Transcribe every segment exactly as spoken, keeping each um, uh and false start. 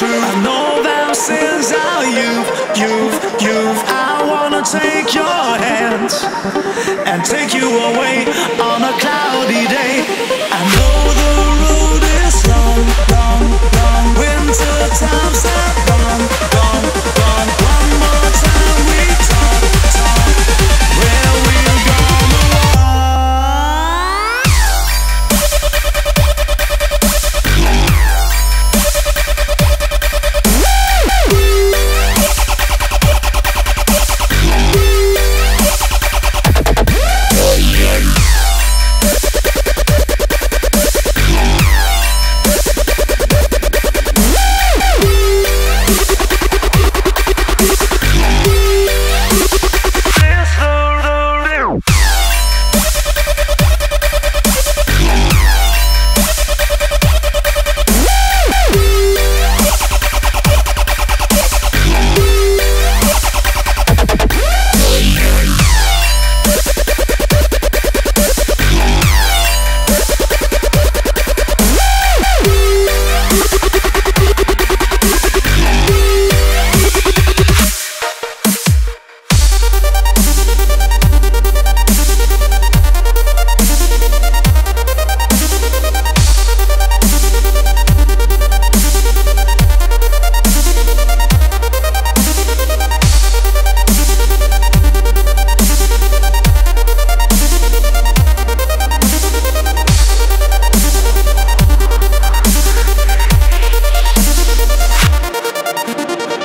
true. I know them since I you've, you've, you've. I wanna take your hand and take you away on a cloudy day. I know the road is long, long, long. Winter time's not gone, gone, gone. One more time we talk, talk. Where we gonna walk?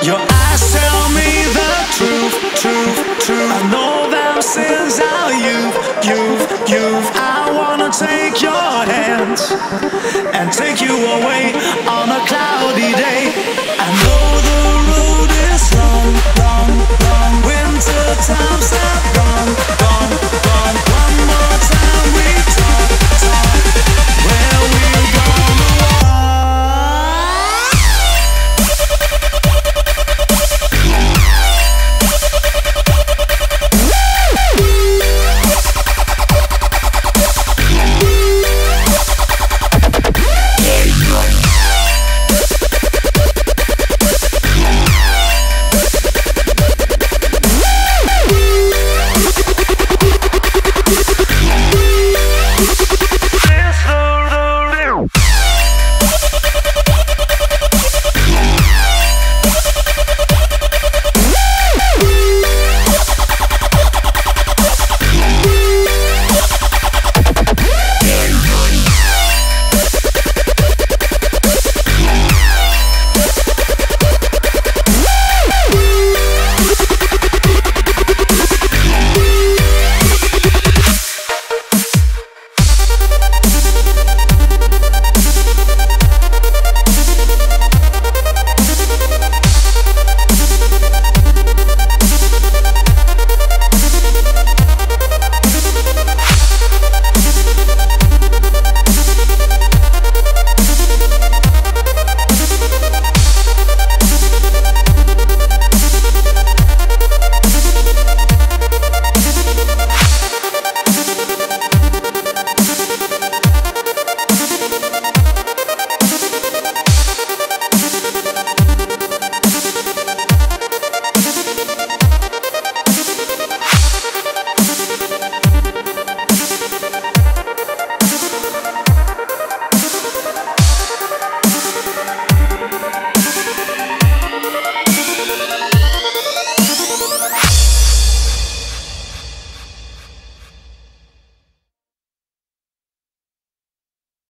Your eyes tell me the truth, truth, truth. I know them since I you've, you've, you've. I wanna take your hand and take you away on a cloud.